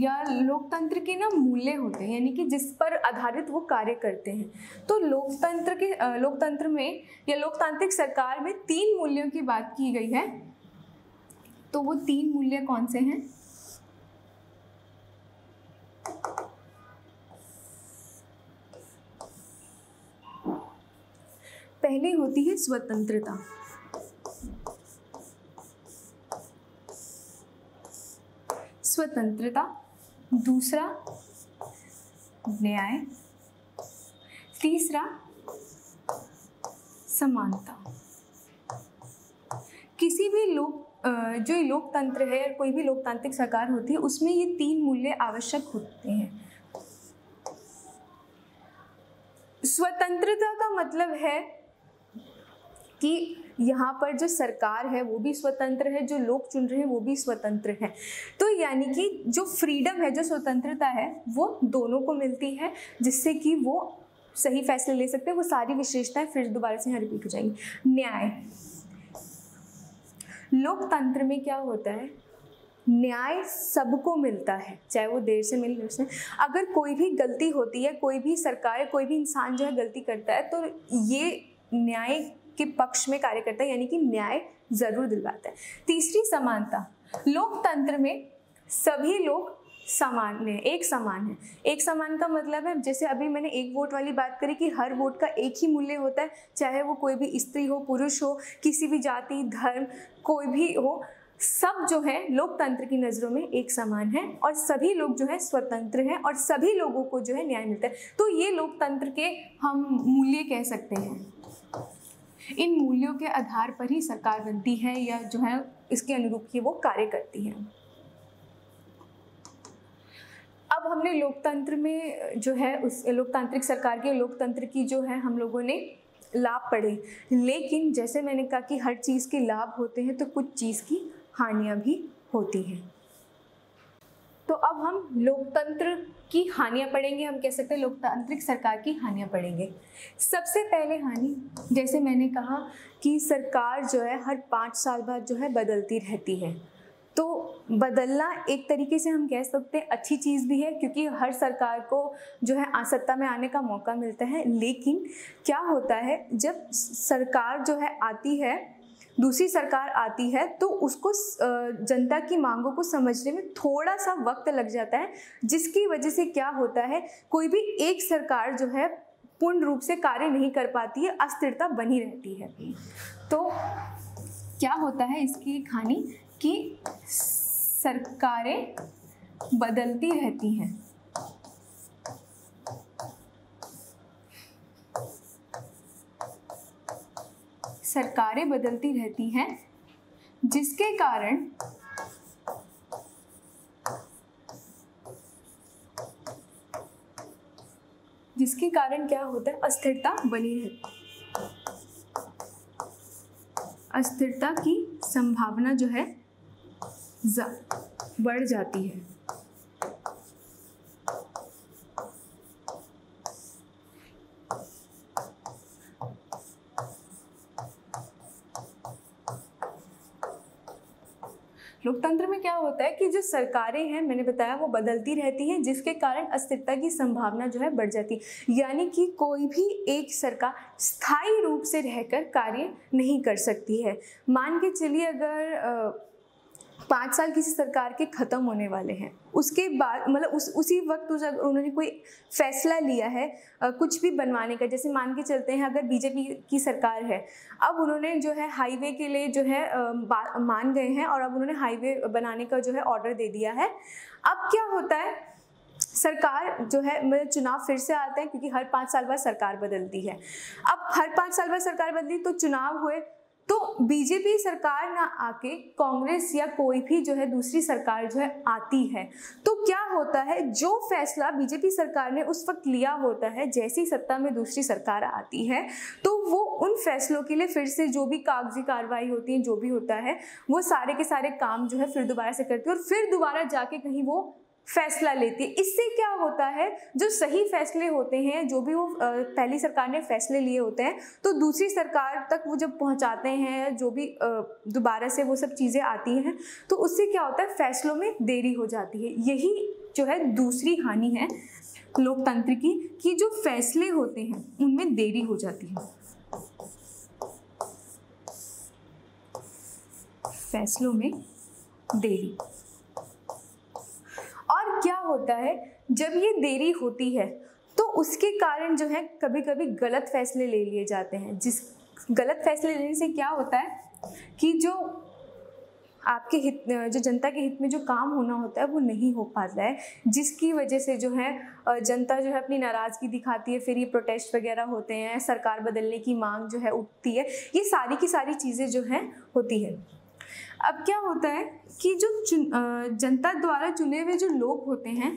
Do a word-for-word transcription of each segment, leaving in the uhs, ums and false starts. या लोकतंत्र के ना मूल्य होते हैं, यानी कि जिस पर आधारित वो कार्य करते हैं। तो लोकतंत्र के लोकतंत्र में या लोकतांत्रिक सरकार में तीन मूल्यों की बात की गई है। तो वो तीन मूल्य कौन से हैं? पहली होती है स्वतंत्रता, स्वतंत्रता दूसरा न्याय, तीसरा समानता। किसी भी लोक जो लोकतंत्र है या कोई भी लोकतांत्रिक सरकार होती है उसमें ये तीन मूल्य आवश्यक होते हैं। स्वतंत्रता का मतलब है कि यहाँ पर जो सरकार है वो भी स्वतंत्र है, जो लोग चुन रहे हैं वो भी स्वतंत्र है। तो यानी कि जो फ्रीडम है, जो स्वतंत्रता है, वो दोनों को मिलती है, जिससे कि वो सही फैसले ले सकते हैं। वो सारी विशेषताएं फिर दोबारा से यहाँ रिपीट हो जाएंगी। न्याय, लोकतंत्र में क्या होता है, न्याय सबको मिलता है, चाहे वो देर से मिले उसने। अगर कोई भी गलती होती है, कोई भी सरकार, कोई भी इंसान जो है गलती करता है, तो ये न्याय के पक्ष में कार्य करता है, यानी कि न्याय जरूर दिलवाता है। तीसरी समानता, लोकतंत्र में सभी लोग समान है, एक समान है। एक समान का मतलब है, जैसे अभी मैंने एक वोट वाली बात करी कि हर वोट का एक ही मूल्य होता है, चाहे वो कोई भी स्त्री हो, पुरुष हो, किसी भी जाति, धर्म, कोई भी हो, सब जो है लोकतंत्र की नज़रों में एक समान है और सभी लोग जो है स्वतंत्र हैं और सभी लोगों को जो है न्याय मिलता है। तो ये लोकतंत्र के हम मूल्य कह सकते हैं। इन मूल्यों के आधार पर ही सरकार बनती है या जो है इसके अनुरूप ही वो कार्य करती है। अब हमने लोकतंत्र में जो है उस लोकतांत्रिक सरकार के लोकतंत्र की जो है हम लोगों ने लाभ पड़े, लेकिन जैसे मैंने कहा कि हर चीज़ के लाभ होते हैं तो कुछ चीज़ की हानियां भी होती हैं। तो अब हम लोकतंत्र की हानियां पढ़ेंगे, हम कह सकते हैं लोकतांत्रिक सरकार की हानियां पढ़ेंगे। सबसे पहले हानि, जैसे मैंने कहा कि सरकार जो है हर पाँच साल बाद जो है बदलती रहती है। तो बदलना एक तरीके से हम कह सकते हैं अच्छी चीज़ भी है, क्योंकि हर सरकार को जो है सत्ता में आने का मौका मिलता है। लेकिन क्या होता है, जब सरकार जो है आती है, दूसरी सरकार आती है, तो उसको जनता की मांगों को समझने में थोड़ा सा वक्त लग जाता है, जिसकी वजह से क्या होता है, कोई भी एक सरकार जो है पूर्ण रूप से कार्य नहीं कर पाती है, अस्थिरता बनी रहती है। तो क्या होता है इसकी हानि कि सरकारें बदलती रहती हैं। सरकारें बदलती रहती हैं जिसके कारण जिसके कारण क्या होता है, अस्थिरता बनी रहती है, अस्थिरता की संभावना जो है बढ़ जाती है। लोकतंत्र में क्या होता है कि जो सरकारें हैं, मैंने बताया, वो बदलती रहती हैं, जिसके कारण अस्थिरता की संभावना जो है बढ़ जाती है। यानी कि कोई भी एक सरकार स्थायी रूप से रहकर कार्य नहीं कर सकती है। मान के चलिए, अगर आ, पाँच साल किसी सरकार के ख़त्म होने वाले हैं, उसके बाद मतलब उस उसी वक्त उस उन्होंने कोई फैसला लिया है आ, कुछ भी बनवाने का, जैसे मान के चलते हैं अगर बीजेपी की सरकार है, अब उन्होंने जो है हाईवे के लिए जो है आ, मान गए हैं और अब उन्होंने हाईवे बनाने का जो है ऑर्डर दे दिया है। अब क्या होता है, सरकार जो है मतलब चुनाव फिर से आते हैं, क्योंकि हर पाँच साल बाद सरकार बदलती है। अब हर पाँच साल बाद सरकार बदली तो चुनाव हुए, तो बीजेपी सरकार ना आके कांग्रेस या कोई भी जो है दूसरी सरकार जो है आती है, तो क्या होता है, जो फैसला बीजेपी सरकार ने उस वक्त लिया होता है, जैसी सत्ता में दूसरी सरकार आती है, तो वो उन फैसलों के लिए फिर से जो भी कागजी कार्रवाई होती है, जो भी होता है, वो सारे के सारे काम जो है फिर दोबारा से करती है और फिर दोबारा जाके कहीं वो फैसला लेती है। इससे क्या होता है, जो सही फैसले होते हैं, जो भी वो पहली सरकार ने फैसले लिए होते हैं, तो दूसरी सरकार तक वो जब पहुंचाते हैं, जो भी दोबारा से वो सब चीज़ें आती हैं, तो उससे क्या होता है, फैसलों में देरी हो जाती है। यही जो है दूसरी हानि है लोकतंत्र की कि जो फैसले होते हैं उनमें देरी हो जाती है, फैसलों में देरी। और क्या होता है जब ये देरी होती है तो उसके कारण जो है कभी कभी गलत फैसले ले लिए जाते हैं। जिस गलत फैसले लेने से क्या होता है कि जो आपके हित, जो जनता के हित में जो काम होना होता है वो नहीं हो पाता है, जिसकी वजह से जो है जनता जो है अपनी नाराज़गी दिखाती है, फिर ये प्रोटेस्ट वगैरह होते हैं, सरकार बदलने की मांग जो है उठती है, ये सारी की सारी चीज़ें जो हैं होती है। अब क्या होता है कि जो जनता द्वारा चुने हुए जो लोग होते हैं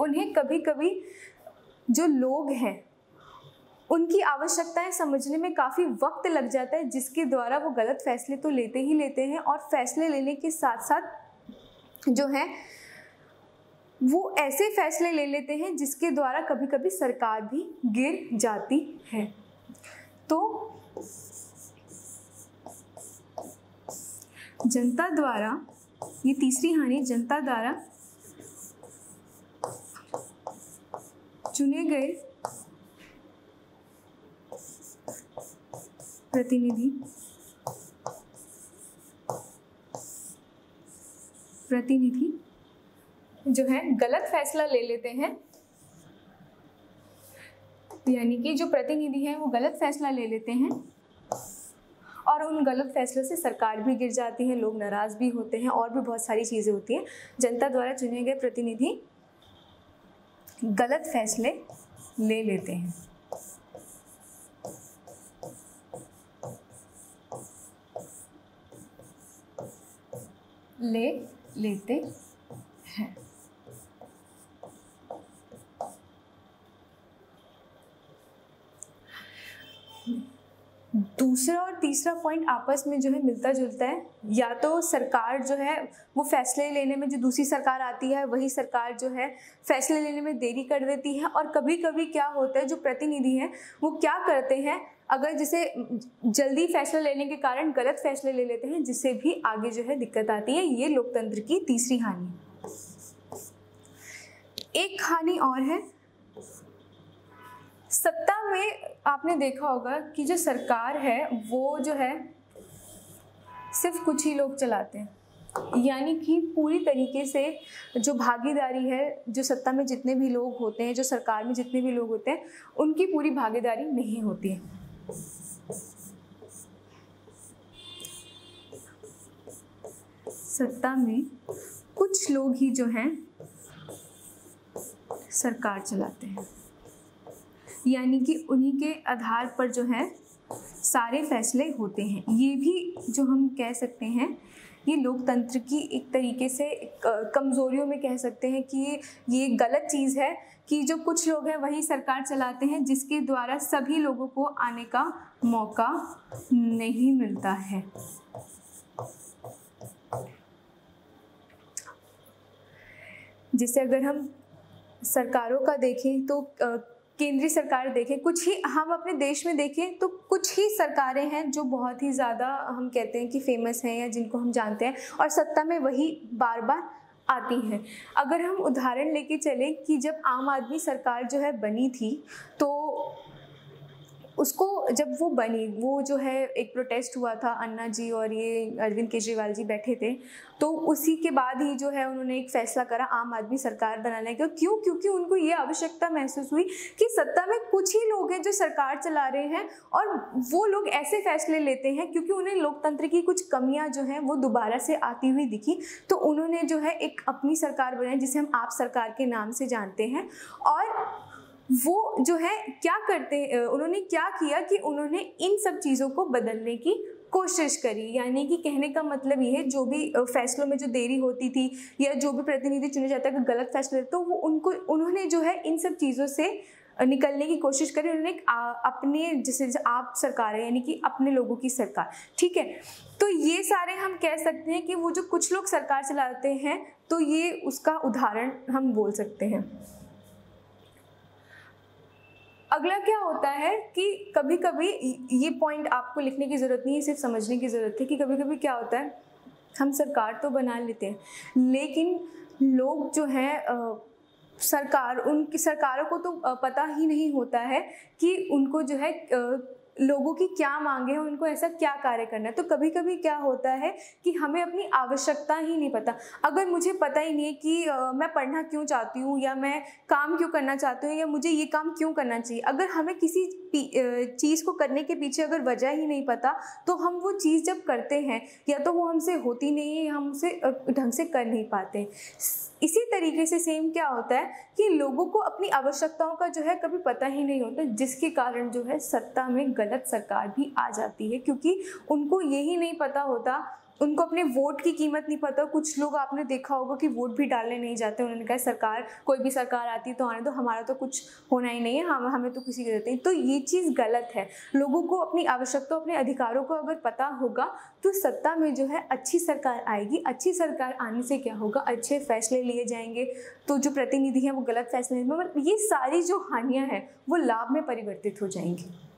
उन्हें कभी कभी जो लोग हैं उनकी आवश्यकताएं समझने में काफ़ी वक्त लग जाता है, जिसके द्वारा वो गलत फैसले तो लेते ही लेते हैं और फैसले लेने के साथ साथ जो है वो ऐसे फैसले ले लेते हैं जिसके द्वारा कभी कभी सरकार भी गिर जाती है। तो जनता द्वारा ये तीसरी हानि, जनता द्वारा चुने गए प्रतिनिधि प्रतिनिधि जो है गलत फैसला ले लेते हैं, यानी कि जो प्रतिनिधि है वो गलत फैसला ले लेते हैं और उन गलत फैसलों से सरकार भी गिर जाती है, लोग नाराज भी होते हैं और भी बहुत सारी चीज़ें होती हैं। जनता द्वारा चुने गए प्रतिनिधि गलत फैसले ले लेते हैं। ले लेते हैं दूसरा और तीसरा पॉइंट आपस में जो है मिलता जुलता है। या तो सरकार जो है वो फैसले लेने में, जो दूसरी सरकार आती है वही सरकार जो है फैसले लेने में देरी कर देती है। और कभी कभी क्या होता है जो प्रतिनिधि हैं वो क्या करते हैं, अगर जैसे जल्दी फैसला लेने के कारण गलत फैसले ले लेते हैं, जिससे भी आगे जो है दिक्कत आती है। ये लोकतंत्र की तीसरी हानि है। एक हानि और है, सत्ता में आपने देखा होगा कि जो सरकार है वो जो है सिर्फ कुछ ही लोग चलाते हैं, यानी कि पूरी तरीके से जो भागीदारी है, जो सत्ता में जितने भी लोग होते हैं, जो सरकार में जितने भी लोग होते हैं, उनकी पूरी भागीदारी नहीं होती है। सत्ता में कुछ लोग ही जो हैं सरकार चलाते हैं, यानी कि उन्हीं के आधार पर जो है सारे फैसले होते हैं। ये भी जो हम कह सकते हैं ये लोकतंत्र की एक तरीके से कमज़ोरियों में कह सकते हैं कि ये गलत चीज़ है कि जो कुछ लोग हैं वही सरकार चलाते हैं, जिसके द्वारा सभी लोगों को आने का मौका नहीं मिलता है। जैसे अगर हम सरकारों का देखें तो आ, केंद्रीय सरकार देखें, कुछ ही हम अपने देश में देखें तो कुछ ही सरकारें हैं जो बहुत ही ज़्यादा हम कहते हैं कि फेमस हैं या जिनको हम जानते हैं, और सत्ता में वही बार बार आती हैं। अगर हम उदाहरण लेके चलें कि जब आम आदमी सरकार जो है बनी थी तो उसको जब वो बनी, वो जो है एक प्रोटेस्ट हुआ था, अन्ना जी और ये अरविंद केजरीवाल जी बैठे थे, तो उसी के बाद ही जो है उन्होंने एक फैसला करा आम आदमी सरकार बनाने का। क्यों? क्योंकि उनको ये आवश्यकता महसूस हुई कि सत्ता में कुछ ही लोग हैं जो सरकार चला रहे हैं और वो लोग ऐसे फैसले लेते हैं, क्योंकि उन्हें लोकतंत्र की कुछ कमियाँ जो हैं वो दोबारा से आती हुई दिखी। तो उन्होंने जो है एक अपनी सरकार बनाई, जिसे हम आप सरकार के नाम से जानते हैं। और वो जो है क्या करते, उन्होंने क्या किया कि उन्होंने इन सब चीज़ों को बदलने की कोशिश करी। यानी कि कहने का मतलब ये है जो भी फैसलों में जो देरी होती थी या जो भी प्रतिनिधि चुने जाते हैं गलत फैसले, तो वो उनको उन्होंने जो है इन सब चीज़ों से निकलने की कोशिश करी। उन्होंने अपने जैसे आप सरकार है, यानी कि अपने लोगों की सरकार, ठीक है। तो ये सारे हम कह सकते हैं कि वो जो कुछ लोग सरकार चलाते हैं तो ये उसका उदाहरण हम बोल सकते हैं। अगला क्या होता है कि कभी कभी, ये पॉइंट आपको लिखने की ज़रूरत नहीं है, सिर्फ समझने की ज़रूरत है कि कभी कभी क्या होता है हम सरकार तो बना लेते हैं लेकिन लोग जो हैं सरकार उनकी सरकारों को तो पता ही नहीं होता है कि उनको जो है लोगों की क्या मांगे हैं, उनको ऐसा क्या कार्य करना है। तो कभी कभी क्या होता है कि हमें अपनी आवश्यकता ही नहीं पता। अगर मुझे पता ही नहीं है कि आ, मैं पढ़ना क्यों चाहती हूँ या मैं काम क्यों करना चाहती हूँ या मुझे ये काम क्यों करना चाहिए, अगर हमें किसी चीज़ को करने के पीछे अगर वजह ही नहीं पता तो हम वो चीज़ जब करते हैं या तो वो हमसे होती नहीं है या हम उसे ढंग से कर नहीं पाते। इसी तरीके से सेम क्या होता है कि लोगों को अपनी आवश्यकताओं का जो है कभी पता ही नहीं होता, जिसके कारण जो है सत्ता में गलत सरकार भी आ जाती है, क्योंकि उनको यही नहीं पता होता, उनको अपने वोट की कीमत नहीं पता। कुछ लोग आपने देखा होगा कि वोट भी डालने नहीं जाते, उन्होंने कहा सरकार कोई भी सरकार आती तो आने दो, हमारा तो कुछ होना ही नहीं है, हम हमें तो किसी की जरूरत नहीं। तो ये चीज़ गलत है। लोगों को अपनी आवश्यकता, अपने अधिकारों को अगर पता होगा तो सत्ता में जो है अच्छी सरकार आएगी। अच्छी सरकार आने से क्या होगा, अच्छे फैसले लिए जाएंगे, तो जो प्रतिनिधि हैं वो गलत फैसले, मतलब ये सारी जो हानियाँ हैं वो लाभ में परिवर्तित हो जाएंगी।